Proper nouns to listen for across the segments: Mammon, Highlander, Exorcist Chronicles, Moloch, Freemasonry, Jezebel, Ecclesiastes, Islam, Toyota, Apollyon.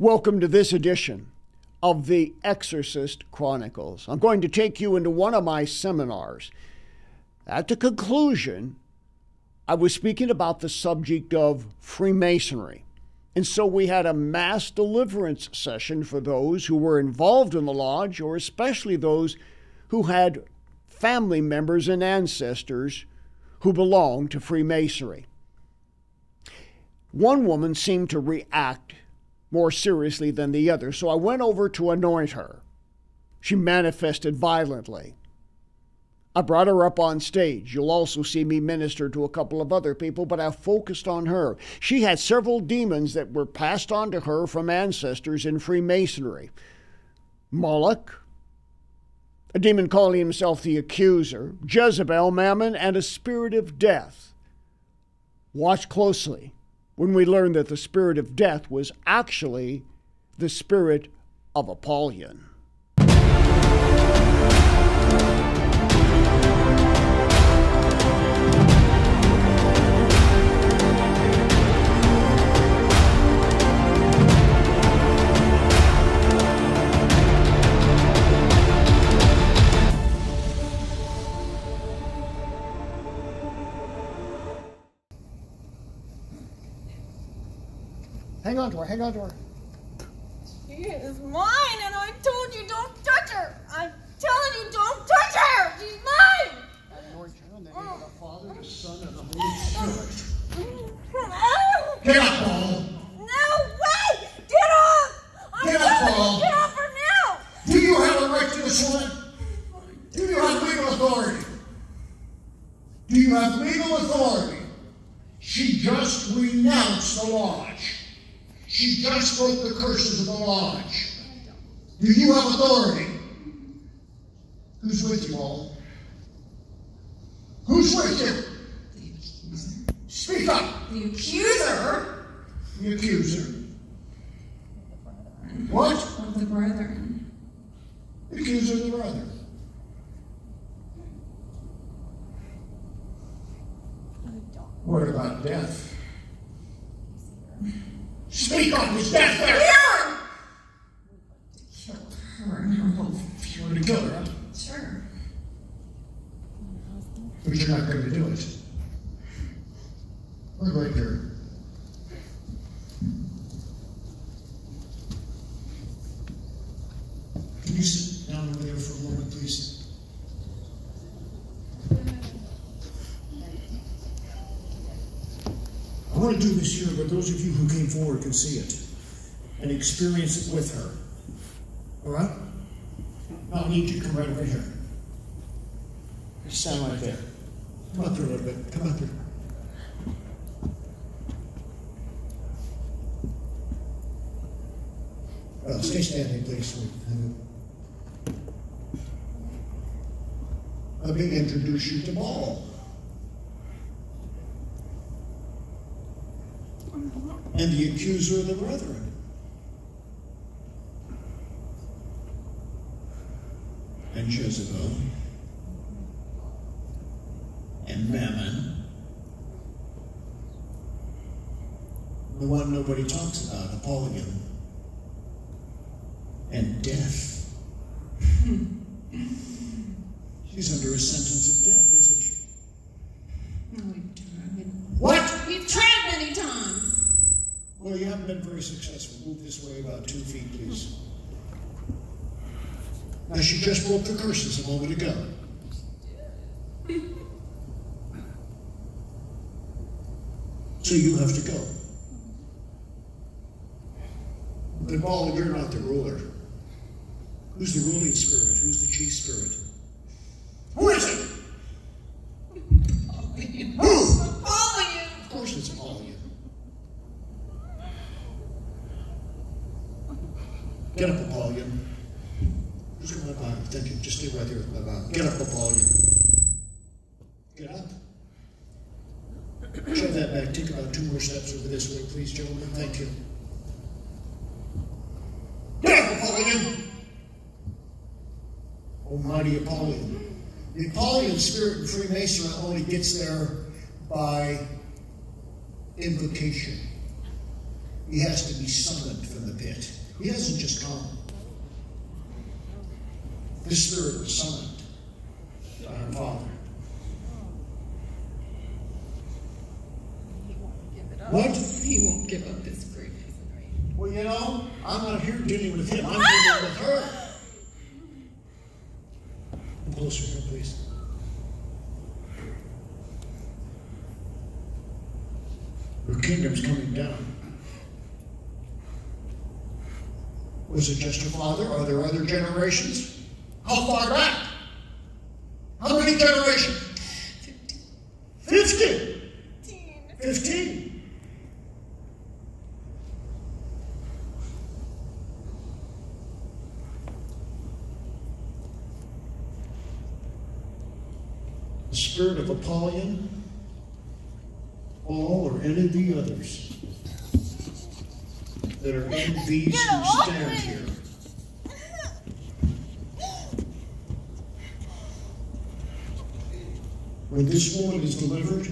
Welcome to this edition of the Exorcist Chronicles. I'm going to take you into one of my seminars. At the conclusion, I was speaking about the subject of Freemasonry. And so we had a mass deliverance session for those who were involved in the lodge, or especially those who had family members and ancestors who belonged to Freemasonry. One woman seemed to react more seriously than the other, so I went over to anoint her. She manifested violently. I brought her up on stage. You'll also see me minister to a couple of other people, but I focused on her. She had several demons that were passed on to her from ancestors in Freemasonry. Moloch, a demon calling himself the accuser, Jezebel, Mammon, and a spirit of death. Watch closely when we learned that the spirit of death was actually the spirit of Apollyon. Hang on to her, hang on to her. She is mine, and I told you don't touch her. I'm telling you don't touch her. She's mine. Lord, in the name of the Father, the Son, and the Holy Spirit. Get up, Paul. No way! Get off! Get up, Paul. Get off her now. Do you have a right to this woman? Do you have legal authority? Do you have legal authority? She just renounced the lodge. She just broke the curses of the lodge. Do you have authority? Who's with you all? Who's with you? Speak up. The accuser. The accuser. What? Of the brethren. The accuser of the brethren. What about death? Speak up! Is death there? Here! Kill her and her whole family. You want to kill her, huh? Sure. But you're not going to do it. We're going to her. Can you sit down over there for a moment, please? I want to do this here, but those of you who came forward can see it and experience it with her. All right? Now I need you to come right over here. Stand right there. Come up here a little bit. Come up here. Stay standing, please. Let me introduce you to Paul. And the accuser of the brethren. And Jezebel. And Mammon. The one nobody talks about, Apollyon. And death. She's under a sentence of death, isn't she? No, we've tried. What? We've tried many times. Well, you haven't been very successful. Move this way about 2 feet, please. Now, she just broke the curses a moment ago. So you have to go. But, Paul, you're not the ruler. Who's the ruling spirit? Who's the chief spirit? Who is it? Who? Of course it's Paul. Get up, Apollyon. Just come right by. Thank you. Just stay right here with my mouth. Get up, Apollyon. Get up. Shove that back. Take about 2 more steps over this way, please, gentlemen. Thank you. Get up, Apollyon! Almighty Apollyon. The Apollyon spirit in Freemasonry only gets there by invocation. He has to be summoned from the pit. He hasn't just come. This spirit was summoned by her father. What? He won't give up this grief. Well, you know, I'm not here dealing with him. I'm dealing with her. Come closer here, please. Her kingdom's coming down. Was it just her father? Are there other generations? How far back? How many generations? 50. 15. The spirit of Apollyon, all or any of the others that are in these who stand here. When this woman is delivered,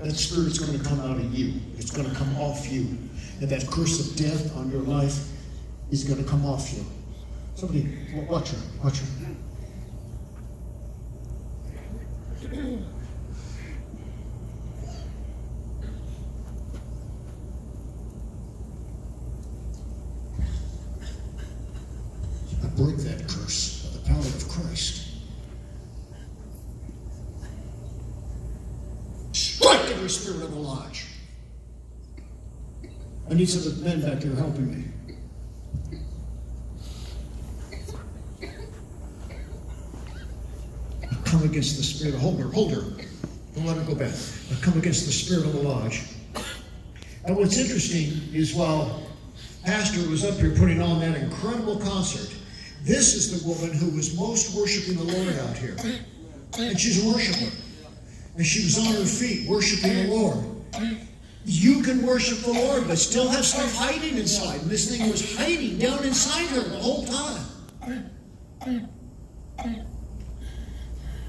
that spirit's going to come out of you. It's going to come off you. And that curse of death on your life is going to come off you. Somebody, watch her, watch her. Break that curse by the power of Christ. Strike every spirit of the lodge. I need some of the men back here helping me. I come against the spirit. Hold her. Don't let her go back. I come against the spirit of the lodge. And what's interesting is while Pastor was up here putting on that incredible concert, this is the woman who was most worshiping the Lord out here. And she's a worshiper. And she was on her feet worshiping the Lord. You can worship the Lord, but still have stuff hiding inside. And this thing was hiding down inside her the whole time.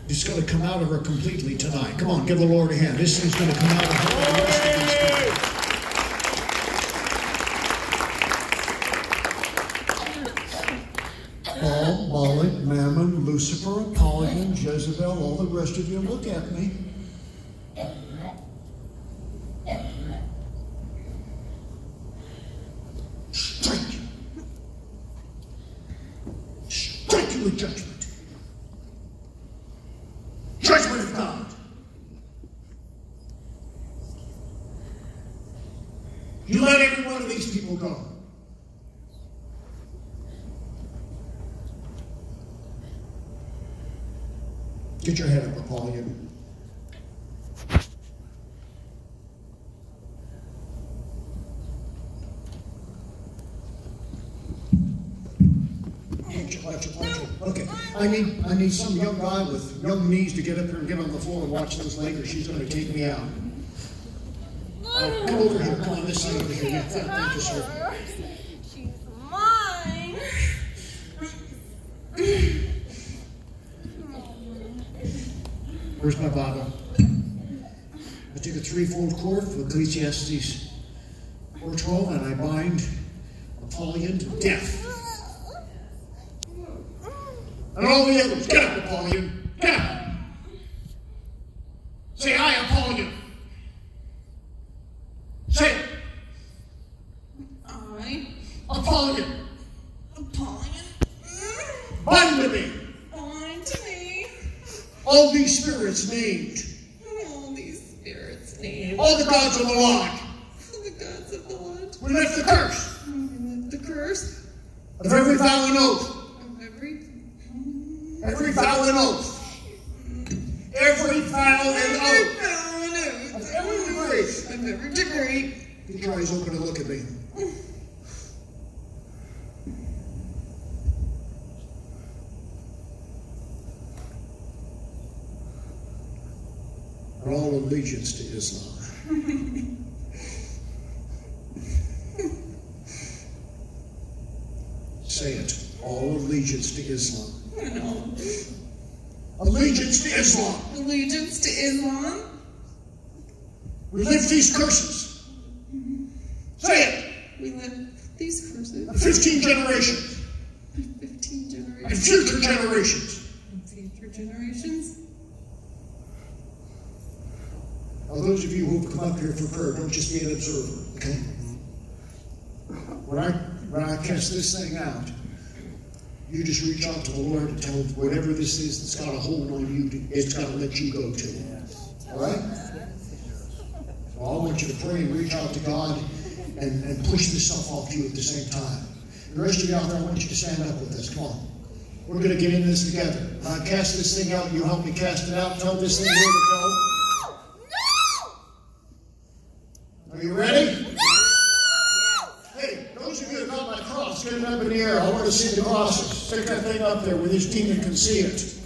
It's going to come out of her completely tonight. Come on, give the Lord a hand. This thing's going to come out of her. Paul, Moloch, Mammon, Lucifer, Apollyon, Jezebel, all the rest of you, look at me. Strike you. Strike you with judgment. Judgment of God. You let every one of these people go. Get your head up, Apollyon. Okay, I need some young guy with young knees to get up here and get on the floor and watch this lady, or she's going to take me out. Come over here, come on this side over here. Thank you, sir. She's mine. Where's my Bible? I take a threefold cord from Ecclesiastes 4:12 and I bind Apollyon to death. And all the others, get up, Apollyon! Get up! Say, I, Apollyon! Say it! I, Apollyon! Apollyon! Bind to me! Bind to me! All these spirits named. All these spirits named. All the gods of the Lord. All the gods of the Lord. We lift the curse. We lift the curse. Of every vow and oath. Of every vow and oath. Every vow and oath. Of every degree. Of every degree. Get your eyes open and look at me. All allegiance to Islam. Say it. All allegiance to Islam. No. Allegiance to Islam. Allegiance to Islam. We lift these curses. Say it. 15 generations. 15 generations. And future generations. And future generations. Now, those of you who've come up here for prayer, don't just be an observer, okay? When I cast this thing out, you just reach out to the Lord and tell him whatever this is that's got a hold on you, it's got to let you go to. All right? So I want you to pray and reach out to God and push this stuff off you at the same time. The rest of you out there, I want you to stand up with us. Come on. We're going to get into this together. When I cast this thing out, you help me cast it out. Tell this thing where to go. Are you ready? Hey, those of you that got my cross, get it up in the air. I want to see the crosses. Stick that thing up there where this demon can see it.